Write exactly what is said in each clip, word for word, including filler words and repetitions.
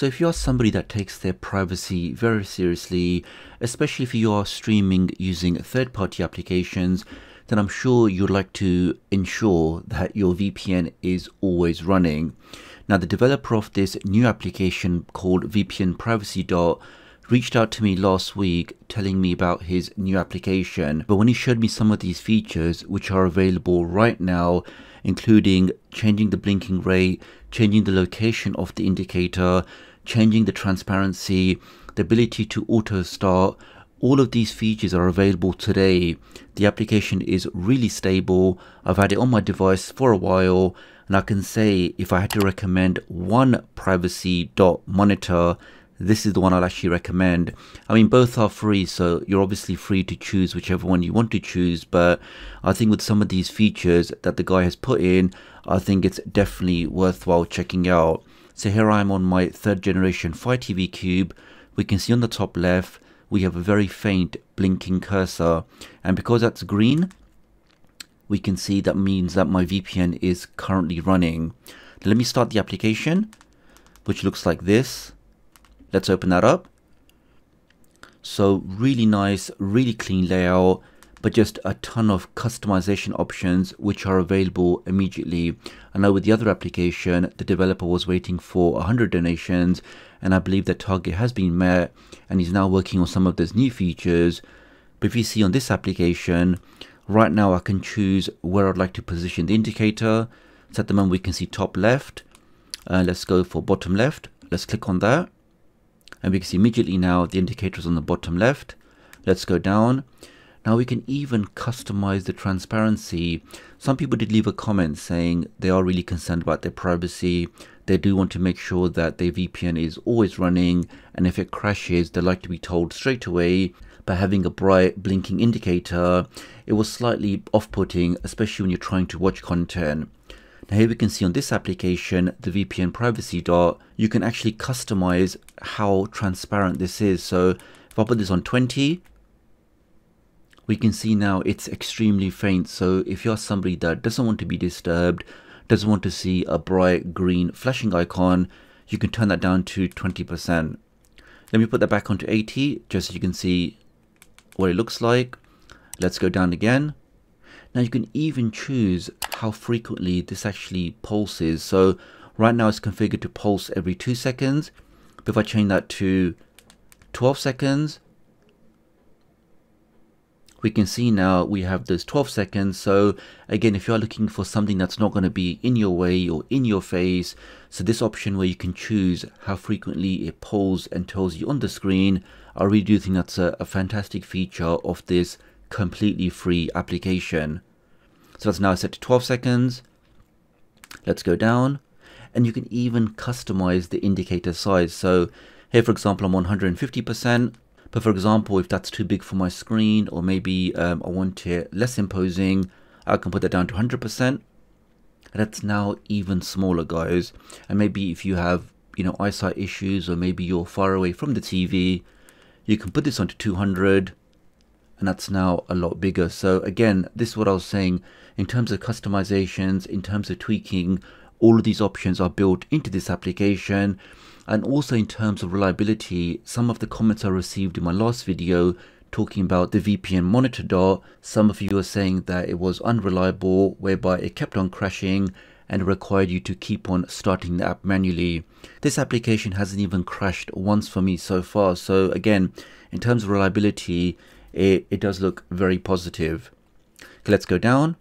So if you're somebody that takes their privacy very seriously, especially if you are streaming using third-party applications, then I'm sure you'd like to ensure that your V P N is always running. Now, the developer of this new application called V P N Privacy Dot reached out to me last week telling me about his new application. But when he showed me some of these features, which are available right now, including changing the blinking rate, changing the location of the indicator, changing the transparency, the ability to auto start, all of these features are available today. The application is really stable. I've had it on my device for a while, and I can say if I had to recommend one privacy dot monitor, this is the one I'll actually recommend. I mean, both are free, so you're obviously free to choose whichever one you want to choose, but I think with some of these features that the guy has put in, I think it's definitely worthwhile checking out. So here I am on my third generation Fire T V Cube. We can see on the top left, we have a very faint blinking cursor, and because that's green, we can see that means that my V P N is currently running. Let me start the application, which looks like this. Let's open that up. So really nice, really clean layout, but just a ton of customization options which are available immediately. I know with the other application, the developer was waiting for one hundred donations, and I believe that target has been met, and he's now working on some of those new features. But if you see on this application, right now I can choose where I'd like to position the indicator. So at the moment we can see top left. Uh, let's go for bottom left. Let's click on that. And we can see immediately now the indicator is on the bottom left. Let's go down. Now we can even customize the transparency. Some people did leave a comment saying they are really concerned about their privacy. They do want to make sure that their V P N is always running, and if it crashes, they like to be told straight away. But having a bright blinking indicator, it was slightly off-putting, especially when you're trying to watch content. Now here we can see on this application, the V P N Privacy Dot, you can actually customize how transparent this is. So if I put this on twenty, we can see now it's extremely faint. So if you're somebody that doesn't want to be disturbed, doesn't want to see a bright green flashing icon, you can turn that down to twenty percent. Let me put that back onto eighty, just so you can see what it looks like. Let's go down again. Now you can even choose how frequently this actually pulses. So right now it's configured to pulse every two seconds. But if I change that to twelve seconds, we can see now we have those twelve seconds. So again, if you're looking for something that's not going to be in your way or in your face, so this option where you can choose how frequently it pulls and tells you on the screen, I really do think that's a, a fantastic feature of this completely free application. So that's now set to twelve seconds. Let's go down, and you can even customize the indicator size. So here, for example, I'm on one hundred fifty percent, but for example, if that's too big for my screen, or maybe um, I want it less imposing, I can put that down to one hundred percent, and that's now even smaller, guys. And maybe if you have, you know, eyesight issues, or maybe you're far away from the T V, you can put this onto two hundred. And that's now a lot bigger. So again, this is what I was saying, in terms of customizations, in terms of tweaking, all of these options are built into this application. And also in terms of reliability, some of the comments I received in my last video talking about the V P N monitor dot, some of you are saying that it was unreliable, whereby it kept on crashing and required you to keep on starting the app manually. This application hasn't even crashed once for me so far. So again, in terms of reliability, It, it does look very positive. Okay, let's go down.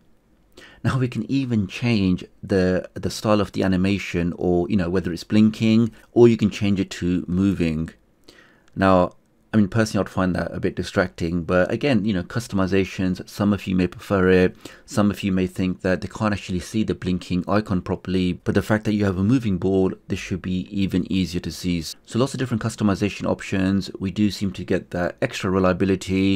Now we can even change the the style of the animation, or you know, whether it's blinking, or you can change it to moving. Now, I mean, personally, I'd find that a bit distracting, but again, you know, customizations, some of you may prefer it. Some of you may think that they can't actually see the blinking icon properly, but the fact that you have a moving ball, this should be even easier to see. So lots of different customization options. We do seem to get that extra reliability,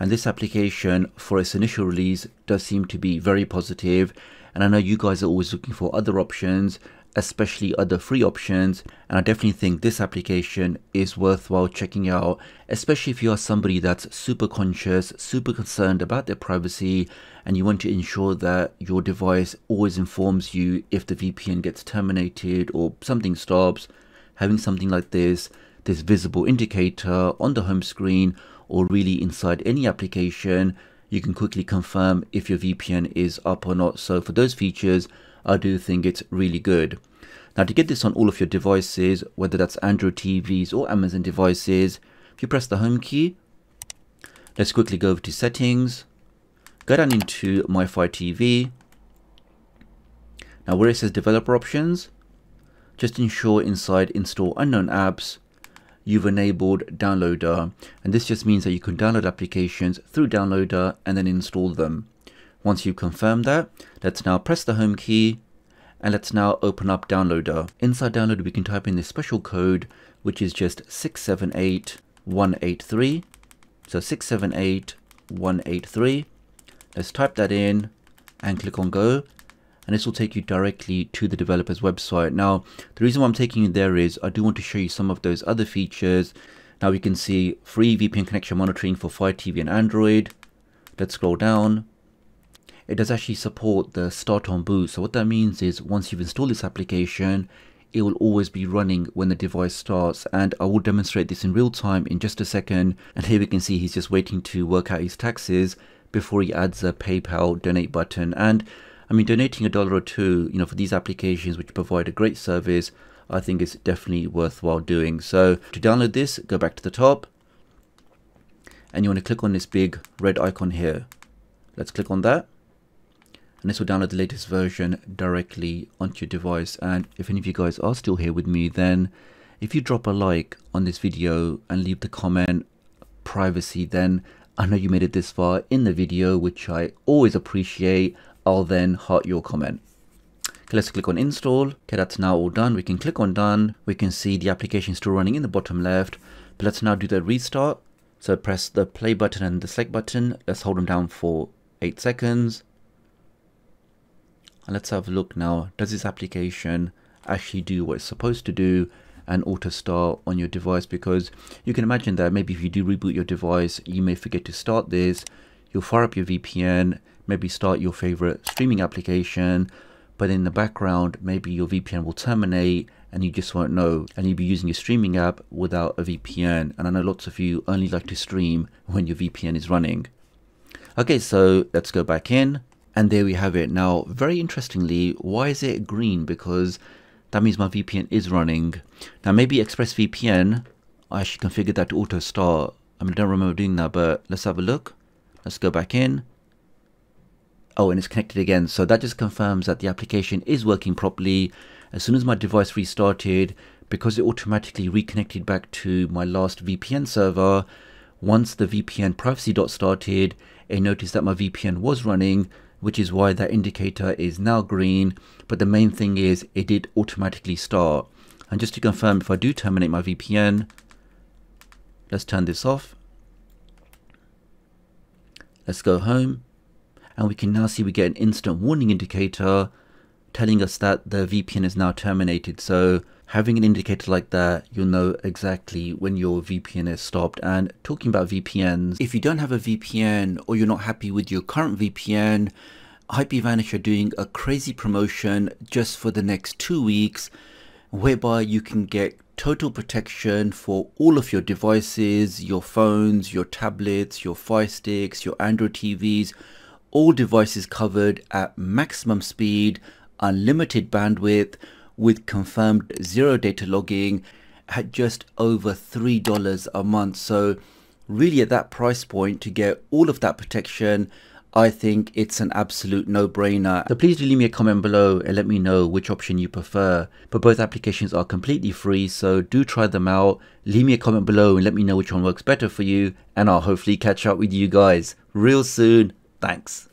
and this application for its initial release does seem to be very positive. And I know you guys are always looking for other options, especially other free options, and I definitely think this application is worthwhile checking out, especially if you are somebody that's super conscious, super concerned about their privacy, and you want to ensure that your device always informs you if the V P N gets terminated or something stops. having something like this, this visible indicator on the home screen, or really inside any application, you can quickly confirm if your V P N is up or not. So for those features, I do think it's really good. Now, to get this on all of your devices, whether that's Android T Vs or Amazon devices, if you press the home key, let's quickly go over to settings, go down into my Fire T V. Now where it says developer options, just ensure inside install unknown apps, you've enabled Downloader, and this just means that you can download applications through Downloader and then install them. Once you've confirmed that, let's now press the home key and let's now open up Downloader. Inside Downloader, we can type in this special code, which is just six seven eight one eight three. So six seven eight one eight three. Let's type that in and click on go. And this will take you directly to the developer's website. Now, the reason why I'm taking you there is I do want to show you some of those other features. Now we can see free V P N connection monitoring for Fire T V and Android. Let's scroll down. It does actually support the start on boot. So what that means is once you've installed this application, it will always be running when the device starts. And I will demonstrate this in real time in just a second. And here we can see he's just waiting to work out his taxes before he adds a PayPal donate button. And I mean, donating a dollar or two, you know, for these applications which provide a great service, I think it's definitely worthwhile doing. So to download this, go back to the top and you want to click on this big red icon here. Let's click on that. And this will download the latest version directly onto your device. And if any of you guys are still here with me, then if you drop a like on this video and leave the comment privacy, then I know you made it this far in the video, which I always appreciate. I'll then heart your comment. Okay, let's click on install. Okay, that's now all done. We can click on done. We can see the application still running in the bottom left, but let's now do the restart. So press the play button and the select button. Let's hold them down for eight seconds. And let's have a look now. Does this application actually do what it's supposed to do and auto start on your device? Because you can imagine that maybe if you do reboot your device, you may forget to start this. You'll fire up your V P N, maybe start your favorite streaming application, but in the background, maybe your V P N will terminate and you just won't know. And you'll be using your streaming app without a V P N. And I know lots of you only like to stream when your V P N is running. Okay, so let's go back in. And there we have it. Now, very interestingly, why is it green? Because that means my V P N is running. Now, maybe ExpressVPN, I should configure that to auto start. I mean, I don't remember doing that, but let's have a look. Let's go back in. Oh, and it's connected again. So that just confirms that the application is working properly. As soon as my device restarted, because it automatically reconnected back to my last V P N server, once the V P N Privacy Dot started, it noticed that my V P N was running, which is why that indicator is now green. But the main thing is it did automatically start. And just to confirm, if I do terminate my V P N, let's turn this off. Let's go home. And we can now see we get an instant warning indicator telling us that the V P N is now terminated. So having an indicator like that, you'll know exactly when your V P N is stopped. And talking about V P Ns, if you don't have a V P N or you're not happy with your current V P N, IPVanish are doing a crazy promotion just for the next two weeks, whereby you can get total protection for all of your devices, your phones, your tablets, your Firesticks, your Android T Vs, all devices covered at maximum speed, unlimited bandwidth, with confirmed zero data logging at just over three dollars a month. So really at that price point to get all of that protection, I think it's an absolute no-brainer. So please do leave me a comment below and let me know which option you prefer. But both applications are completely free, so do try them out. Leave me a comment below and let me know which one works better for you, and I'll hopefully catch up with you guys real soon. Thanks.